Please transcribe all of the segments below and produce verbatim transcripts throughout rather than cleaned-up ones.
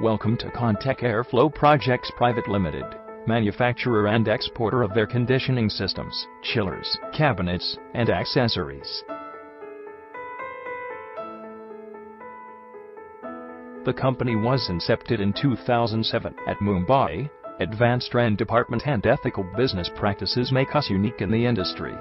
Welcome to Contec Airflow Projects Private Limited, manufacturer and exporter of air conditioning systems, chillers, cabinets, and accessories. The company was incepted in two thousand seven at Mumbai. Advanced brand department and ethical business practices make us unique in the industry.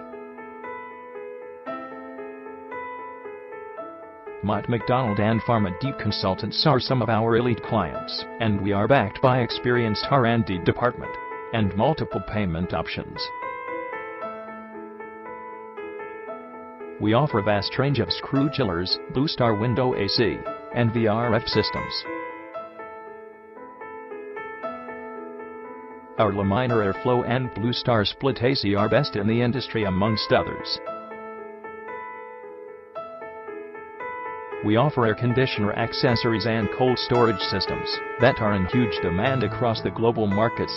Mott McDonald and Pharma Deep Consultants are some of our elite clients, and we are backed by experienced R and D department and multiple payment options. We offer vast range of Screw Chillers, Blue Star window A C, and V R F systems. Our Laminar Air Flow and Blue Star split A C are best in the industry amongst others. We offer air conditioner accessories and cold storage systems that are in huge demand across the global markets.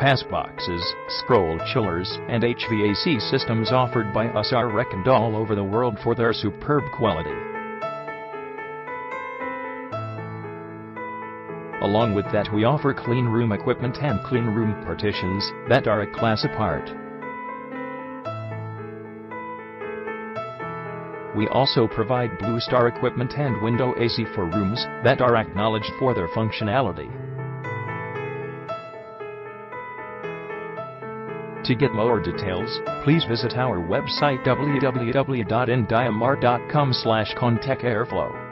Pass boxes, scroll chillers, and H V A C systems offered by us are reckoned all over the world for their superb quality. Along with that, we offer clean room equipment and clean room partitions that are a class apart. We also provide Blue Star equipment and window A C for rooms that are acknowledged for their functionality. To get more details, please visit our website w w w dot indymar dot com slash Contec Airflow.